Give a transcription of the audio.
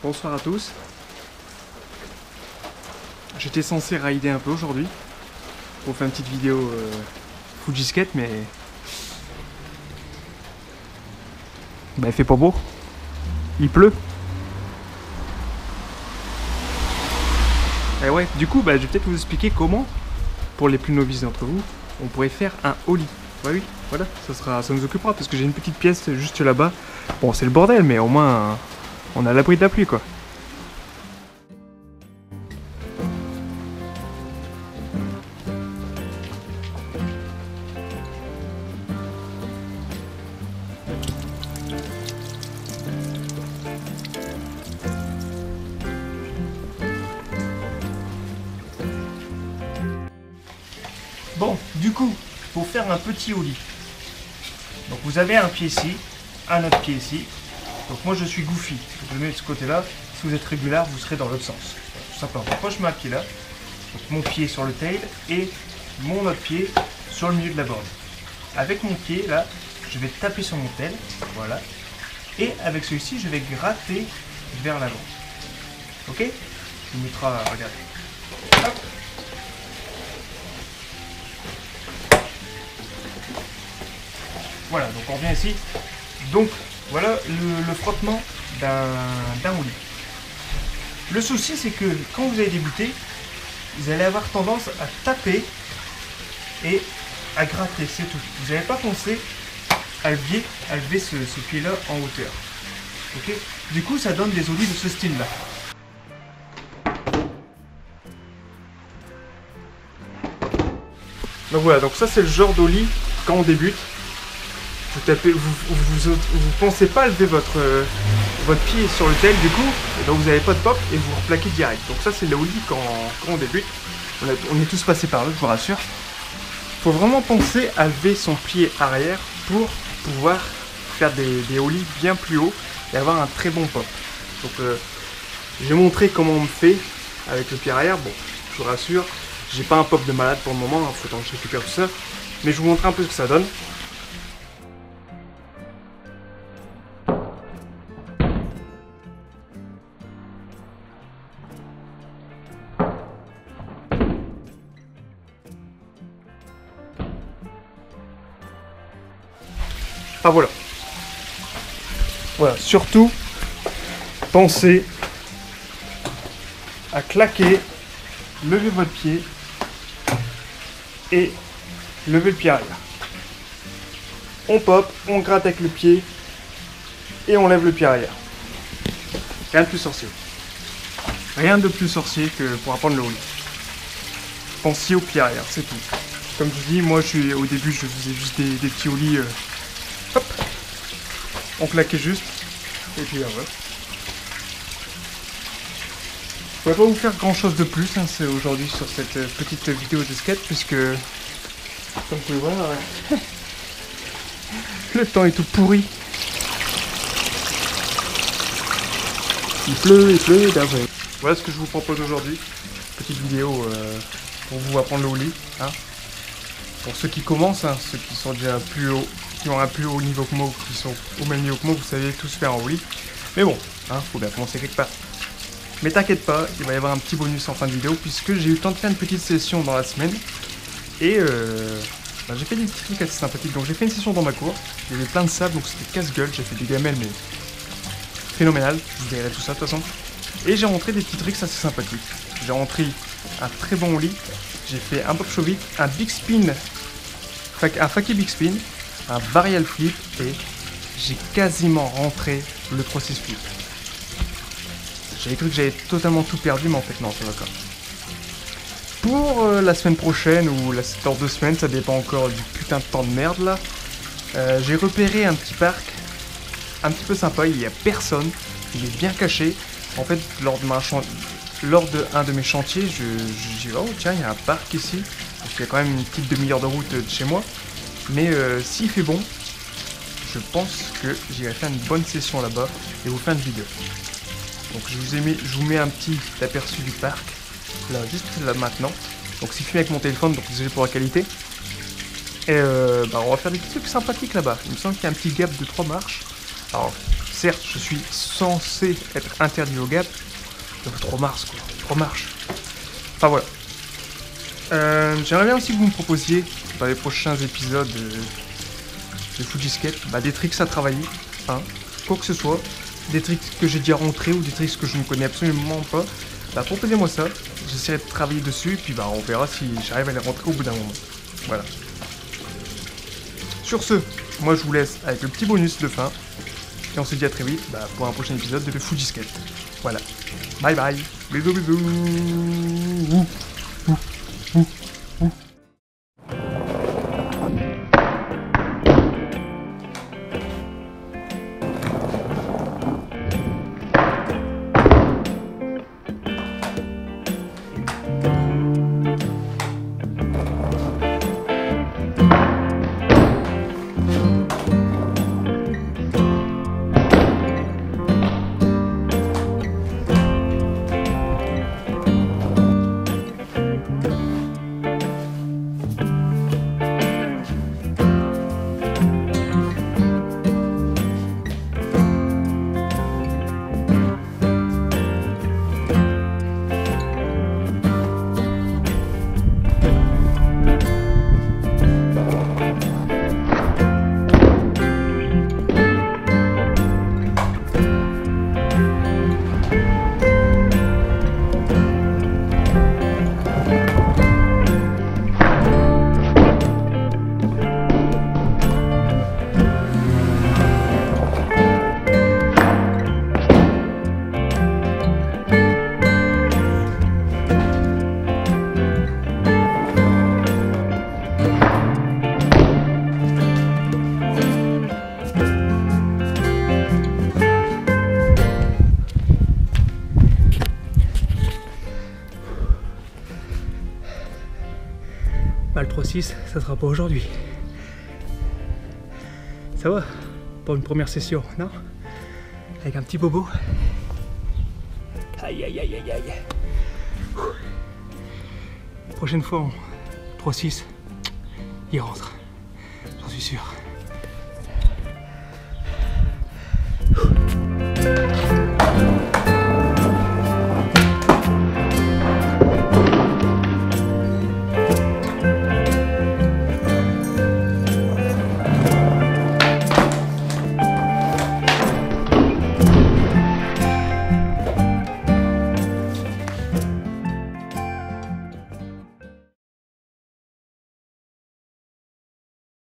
Bonsoir à tous. J'étais censé rider un peu aujourd'hui pour faire une petite vidéo Fujisquette, mais il fait pas beau, il pleut. Et ouais, du coup, je vais peut-être vous expliquer comment, pour les plus novices d'entre vous, on pourrait faire un Ollie. Bah oui, voilà, ça nous occupera, parce que j'ai une petite pièce juste là-bas. Bon, c'est le bordel, mais au moins, on a l'abri de la pluie, quoi. Bon, du coup, pour faire un petit Ollie, donc vous avez un pied ici, un autre pied ici. Donc moi je suis goofy, je le mets de ce côté-là. Si vous êtes régulier, vous serez dans l'autre sens. Tout simplement, moi je mets un pied là, donc mon pied sur le tail et mon autre pied sur le milieu de la borne. Avec mon pied là, je vais taper sur mon tail, voilà. Et avec celui-ci, je vais gratter vers l'avant. Ok? Je vous mettrai, regardez. Hop. Voilà, donc on revient ici. Donc voilà le frottement d'un Ollie. Le souci, c'est que quand vous allez débuter, vous allez avoir tendance à taper et à gratter, c'est tout. Vous n'avez pas pensé à lever ce pied-là en hauteur. Ok? Du coup, ça donne des Ollies de ce style-là. Donc voilà, donc ça c'est le genre d'Ollie quand on débute. Vous tapez, vous pensez pas lever votre pied sur le tail, du coup, et donc vous n'avez pas de pop et vous replaquez direct. Donc ça c'est le Ollie quand on débute. On est tous passés par là, je vous rassure. Faut vraiment penser à lever son pied arrière pour pouvoir faire des Ollies bien plus haut et avoir un très bon pop. Donc j'ai montré comment on me fait avec le pied arrière. Bon, je vous rassure, j'ai pas un pop de malade pour le moment, il faut tant que je récupère tout ça. Mais je vous montre un peu ce que ça donne. Ah, voilà. Voilà, surtout pensez à claquer, lever votre pied et lever le pied arrière. On pop, on gratte avec le pied et on lève le pied arrière. Rien de plus sorcier. Rien de plus sorcier que pour apprendre le Ollie. Pensez au pied arrière, c'est tout. Comme je dis, moi au début je faisais juste des petits Ollies. Hop, on claquait juste, et puis voilà. Je ne vais pas vous faire grand chose de plus aujourd'hui sur cette petite vidéo de skate, puisque, comme vous pouvez voir, le temps est tout pourri. Il pleut d'avril. Voilà ce que je vous propose aujourd'hui, petite vidéo pour vous apprendre le Ollie, hein. Pour ceux qui commencent, hein, ceux qui sont déjà plus haut, qui ont un plus haut niveau que moi, ou qui sont au même niveau que moi, vous savez tous faire en Ollie. Mais bon, hein, faut bien commencer quelque part. Mais t'inquiète pas, il va y avoir un petit bonus en fin de vidéo, puisque j'ai eu le temps de faire une petite session dans la semaine. Et j'ai fait des petits trucs assez sympathiques. Donc j'ai fait une session dans ma cour, il y avait plein de sable, donc c'était casse-gueule, j'ai fait des gamelles, mais phénoménal, je vous dirai tout ça de toute façon. Et j'ai rentré des petits tricks assez sympathiques. J'ai rentré un très bon Ollie, j'ai fait un Bob Shove-it, un big spin, un fakie big spin, un varial flip, et j'ai quasiment rentré le 3-6 flip. J'avais cru que j'avais totalement tout perdu, mais en fait non, ça va quand même. Pour la semaine prochaine, ou dans 2 semaines, ça dépend encore du putain de temps de merde là, j'ai repéré un petit parc, un petit peu sympa, il n'y a personne, il est bien caché. En fait, lors de un de mes chantiers, je dis oh tiens, il y a un parc ici, parce qu'il y a quand même une petite demi-heure de route de chez moi. Mais s'il fait bon, je pense que j'irai faire une bonne session là-bas et vous faire une vidéo. Donc je vous mets un petit aperçu du parc, là, juste là maintenant. Donc c'est filmé avec mon téléphone, donc désolé pour la qualité. Et on va faire des petits trucs sympathiques là-bas. Il me semble qu'il y a un petit gap de 3 marches. Alors Certes, je suis censé être interdit au gap. Donc 3 mars, quoi. Enfin, voilà. J'aimerais bien aussi que vous me proposiez, dans les prochains épisodes de Fujisquette, des tricks à travailler, hein, quoi que ce soit, des tricks que j'ai déjà rentrés ou des tricks que je ne connais absolument pas, proposez-moi ça, j'essaierai de travailler dessus, et puis on verra si j'arrive à les rentrer au bout d'un moment. Voilà. Sur ce, moi je vous laisse avec le petit bonus de fin, et on se dit à très vite pour un prochain épisode de Fujisquette. Voilà. Bye bye, bisous bisous. Le 3-6, ça sera pas aujourd'hui. Ça va pour une première session, non? Avec un petit bobo. Aïe aïe aïe aïe aïe. Prochaine fois, on 3-6, il rentre. J'en suis sûr.